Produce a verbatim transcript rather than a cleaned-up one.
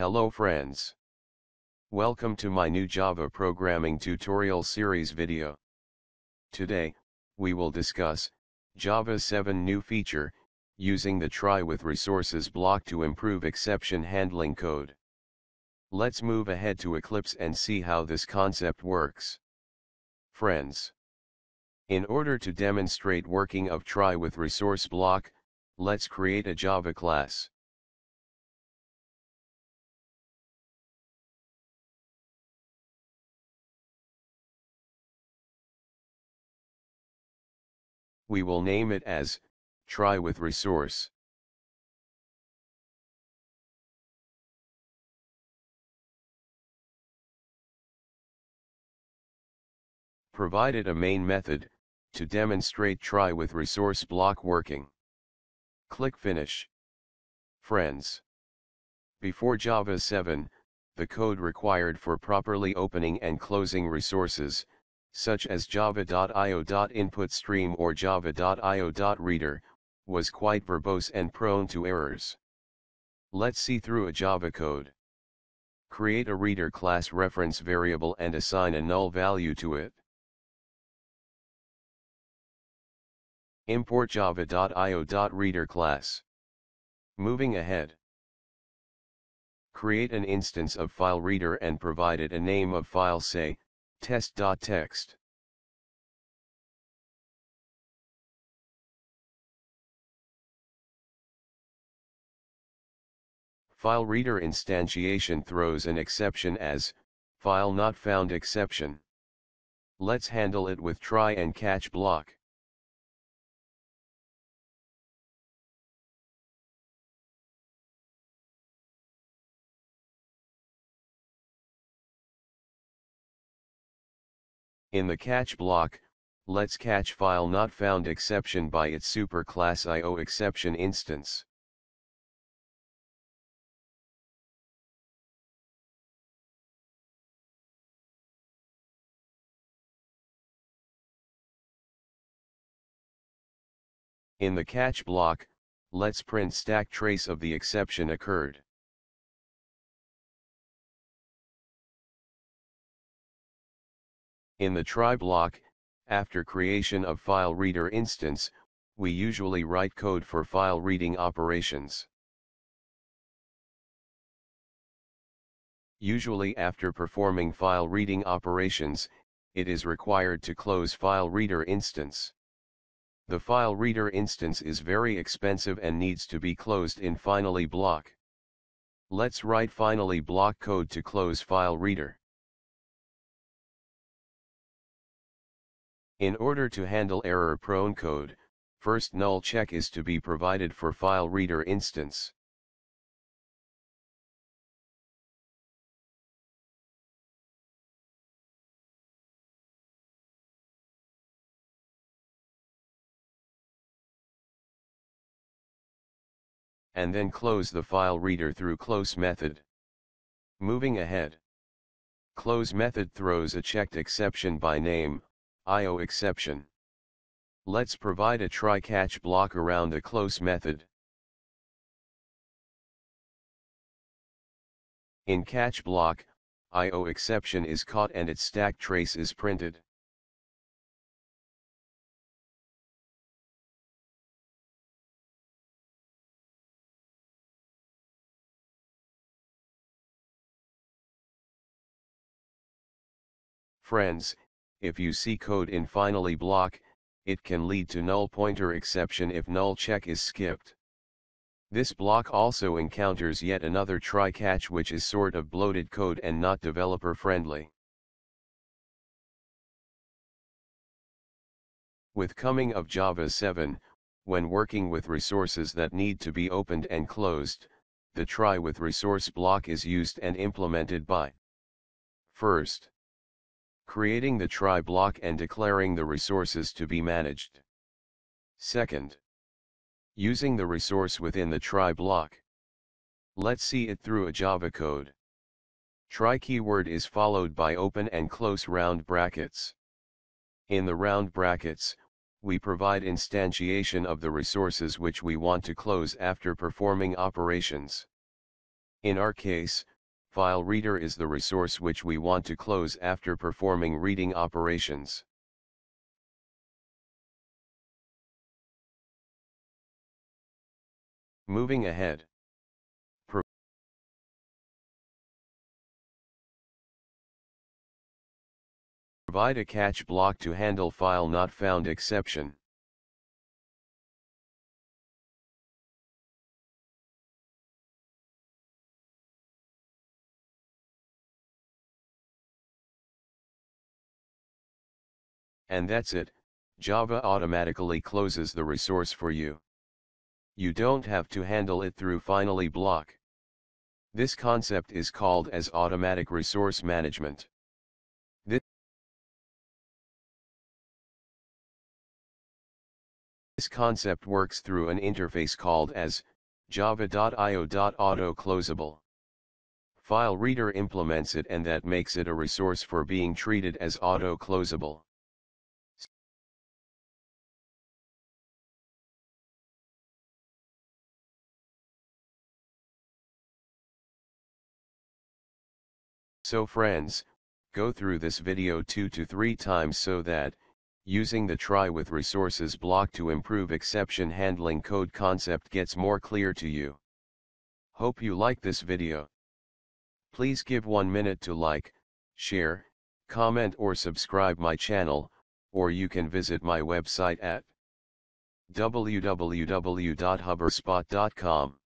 Hello friends. Welcome to my new Java programming tutorial series video. Today, we will discuss Java seven new feature, using the try with resources block to improve exception handling code. Let's move ahead to Eclipse and see how this concept works. Friends, in order to demonstrate working of try with resource block, let's create a Java class. We will name it as try with resource. Provided a main method to demonstrate try with resource block working. Click Finish. Friends, before Java seven, the code required for properly opening and closing resources, such as java dot i o dot input stream or java dot i o dot reader, was quite verbose and prone to errors. Let's see through a Java code. Create a reader class reference variable and assign a null value to it. Import java dot i o dot reader class. Moving ahead. Create an instance of FileReader and provide it a name of file, say, test dot t x t. FileReader instantiation throws an exception as FileNotFoundException. Let's handle it with try and catch block. In the catch block, let's catch FileNotFoundException by its superclass I O exception instance. In the catch block, let's print stack trace of the exception occurred. In the try block, after creation of FileReader instance, we usually write code for file reading operations. Usually after performing file reading operations, it is required to close FileReader instance. The FileReader instance is very expensive and needs to be closed in finally block. Let's write finally block code to close FileReader. In order to handle error-prone code, first null check is to be provided for FileReader instance. And then close the FileReader through close method. Moving ahead. Close method throws a checked exception by name, I O exception. Let's provide a try-catch block around the close method. In catch block, I O exception is caught and its stack trace is printed. Friends, if you see code in finally block, it can lead to null pointer exception if null check is skipped. This block also encounters yet another try catch, which is sort of bloated code and not developer friendly. With coming of Java seven, when working with resources that need to be opened and closed, the try with resource block is used and implemented by first, creating the try block and declaring the resources to be managed. Second, using the resource within the try block. Let's see it through a Java code. Try keyword is followed by open and close round brackets. In the round brackets, we provide instantiation of the resources which we want to close after performing operations. In our case, FileReader is the resource which we want to close after performing reading operations. Moving ahead. Provide a catch block to handle FileNotFoundException. And that's it, Java automatically closes the resource for you. You don't have to handle it through finally block. This concept is called as automatic resource management. This concept works through an interface called as java dot i o dot auto closeable. FileReader implements it, and that makes it a resource for being treated as auto-closable. So friends, go through this video two to three times so that, using the try with resources block to improve exception handling code concept gets more clear to you. Hope you like this video. Please give one minute to like, share, comment or subscribe my channel, or you can visit my website at w w w dot hubberspot dot com.